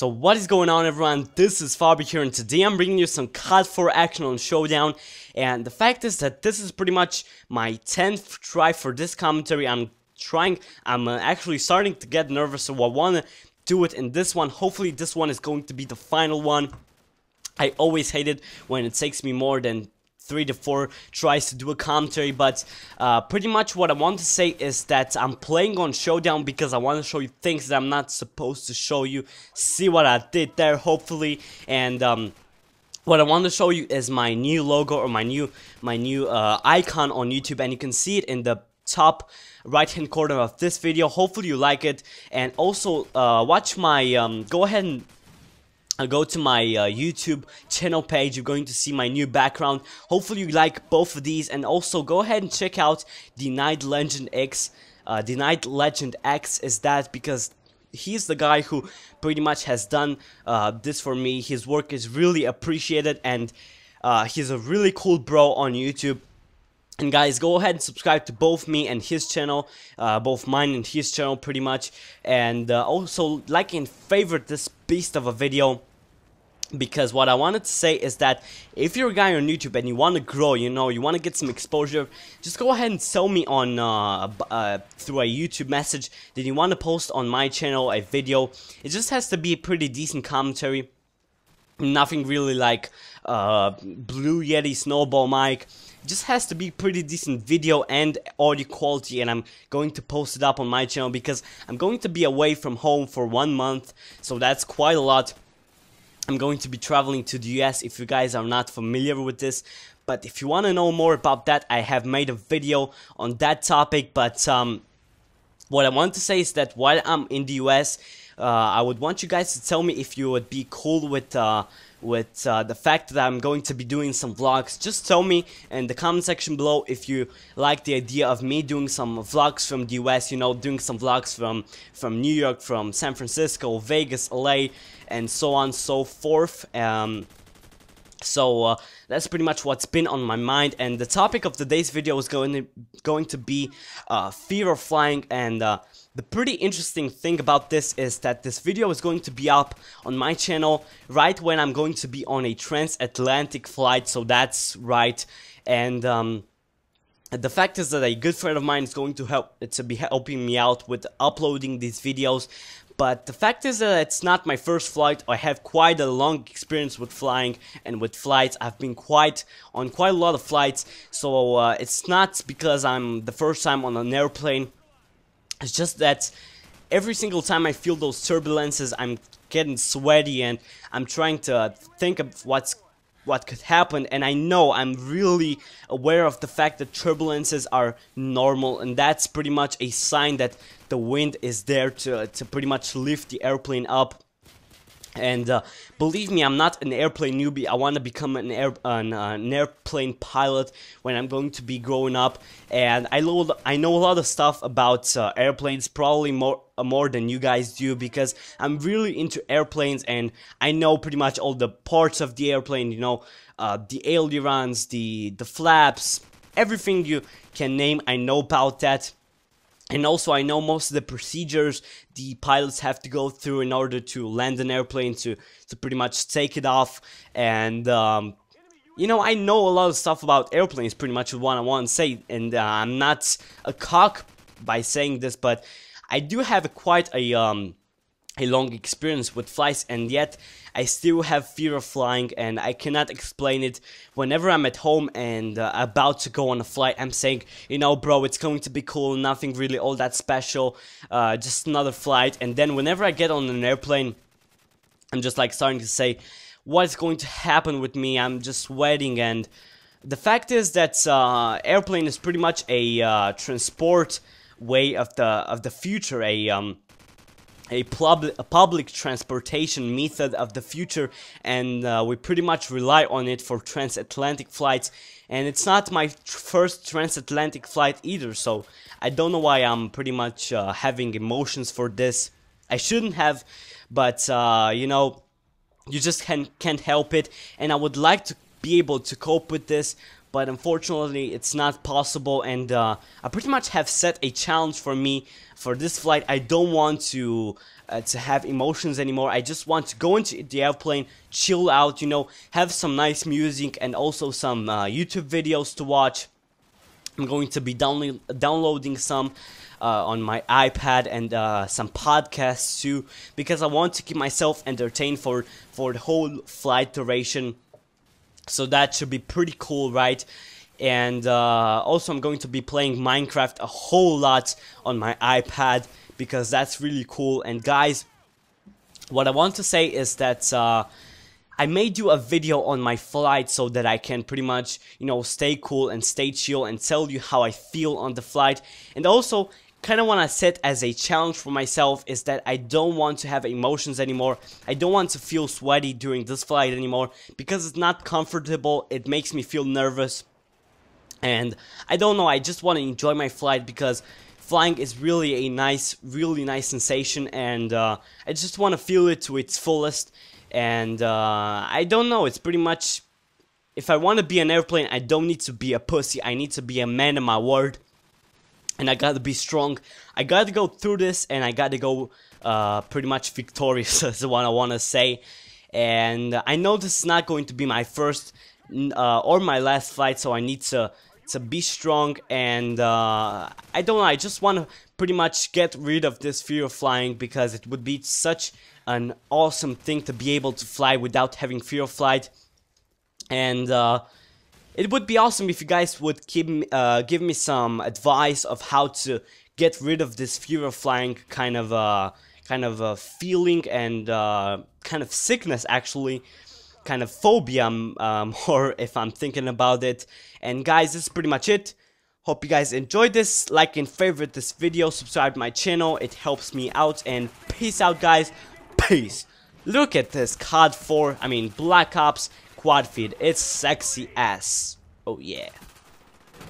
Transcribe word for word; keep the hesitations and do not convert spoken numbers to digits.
So what is going on, everyone? This is Fabi here, and today I'm bringing you some COD four action on Showdown. And the fact is that this is pretty much my tenth try for this commentary. I'm trying, I'm actually starting to get nervous, so I want to do it in this one. Hopefully this one is going to be the final one. I always hate it when it takes me more than three to four tries to do a commentary, but uh, pretty much what I want to say is that I'm playing on Showdown because I want to show you things that I'm not supposed to show you. See what I did there, hopefully. And um, what I want to show you is my new logo, or my new my new uh, icon on YouTube, and you can see it in the top right hand corner of this video. Hopefully you like it, and also uh, watch my um, go ahead and I'll go to my uh, YouTube channel page. You're going to see my new background. Hopefully you like both of these, and also go ahead and check out TheNightLegendX. Uh, TheNightLegendX is that because he's the guy who pretty much has done uh, this for me. His work is really appreciated, and uh, he's a really cool bro on YouTube. And guys, go ahead and subscribe to both me and his channel, uh, both mine and his channel pretty much. And uh, also like and favorite this beast of a video. Because what I wanted to say is that if you're a guy on YouTube and you want to grow, you know, you want to get some exposure, just go ahead and sell me on uh, uh, through a YouTube message that you want to post on my channel a video. It just has to be a pretty decent commentary. Nothing really like uh, Blue Yeti Snowball Mic. Just has to be pretty decent video and audio quality, and I'm going to post it up on my channel because I'm going to be away from home for one month, so that's quite a lot. I'm going to be traveling to the U S if you guys are not familiar with this, but if you want to know more about that, I have made a video on that topic. But um, what I want to say is that while I'm in the U S, uh, I would want you guys to tell me if you would be cool with uh, with uh, the fact that I'm going to be doing some vlogs. Just tell me in the comment section below if you like the idea of me doing some vlogs from the U S, you know, doing some vlogs from from New York, from San Francisco, Vegas, L A, and so on so forth. Um, so uh, that's pretty much what's been on my mind, and the topic of today's video is going to, going to be uh, fear of flying. And uh, the pretty interesting thing about this is that this video is going to be up on my channel right when I'm going to be on a transatlantic flight, so that's right. And um, the fact is that a good friend of mine is going to help to be helping me out with uploading these videos. But the fact is that it's not my first flight. I have quite a long experience with flying and with flights. I've been quite on quite a lot of flights, so uh, it's not because I'm the first time on an airplane. It's just that every single time I feel those turbulences, I'm getting sweaty and I'm trying to think of what's what could happen. And I know I'm really aware of the fact that turbulences are normal, and that's pretty much a sign that the wind is there to, to pretty much lift the airplane up. And uh, believe me, I'm not an airplane newbie. I want to become an, air, an, uh, an airplane pilot when I'm going to be growing up. And I know, I know a lot of stuff about uh, airplanes, probably more uh, more than you guys do, because I'm really into airplanes and I know pretty much all the parts of the airplane, you know, uh, the ailerons, the, the flaps, everything you can name, I know about that. And also I know most of the procedures the pilots have to go through in order to land an airplane, to, to pretty much take it off. And um, you know, I know a lot of stuff about airplanes, pretty much what I want to say. And uh, I'm not a cock by saying this, but I do have a, quite a, um, a long experience with flights, and yet I still have fear of flying, and I cannot explain it. Whenever I'm at home and uh, about to go on a flight, I'm saying, you know, bro, it's going to be cool, nothing really all that special, uh, just another flight. And then whenever I get on an airplane, I'm just like starting to say, what is going to happen with me? I'm just sweating. And the fact is that uh, airplane is pretty much a uh, transport way of the of the future, a um, A, pub a public transportation method of the future, and uh, we pretty much rely on it for transatlantic flights. And it's not my tr first transatlantic flight either, so I don't know why I'm pretty much uh, having emotions for this. I shouldn't have, but uh, you know, you just can can't help it. And I would like to be able to cope with this, but unfortunately it's not possible, and uh, I pretty much have set a challenge for me for this flight. I don't want to uh, to have emotions anymore. I just want to go into the airplane, chill out, you know, have some nice music and also some uh, YouTube videos to watch. I'm going to be download downloading some uh, on my iPad and uh, some podcasts too, because I want to keep myself entertained for, for the whole flight duration. So that should be pretty cool, right? And uh, also I'm going to be playing Minecraft a whole lot on my iPad, because that's really cool. And guys, what I want to say is that uh, I may do a video on my flight so that I can pretty much, you know, stay cool and stay chill and tell you how I feel on the flight. And also, kind of want to set as a challenge for myself is that I don't want to have emotions anymore. I don't want to feel sweaty during this flight anymore, because it's not comfortable. It makes me feel nervous. And I don't know, I just want to enjoy my flight, because flying is really a nice, really nice sensation. And uh, I just want to feel it to its fullest. And uh, I don't know, it's pretty much, if I want to be an airplane, I don't need to be a pussy. I need to be a man of my word, and I gotta be strong. I gotta go through this, and I gotta go uh, pretty much victorious, is what I want to say. And I know this is not going to be my first uh, or my last flight, so I need to to be strong. And uh, I don't know, I just want to pretty much get rid of this fear of flying, because it would be such an awesome thing to be able to fly without having fear of flight. And uh, it would be awesome if you guys would keep me, uh, give me some advice of how to get rid of this fear of flying kind of uh, kind of uh, feeling, and uh, kind of sickness, actually, kind of phobia, um, or if I'm thinking about it. And guys, this is pretty much it. Hope you guys enjoyed this. Like and favorite this video, subscribe to my channel, it helps me out. And peace out, guys. Peace. Look at this C O D four, I mean Black Ops quad feed. It's sexy ass. Oh yeah.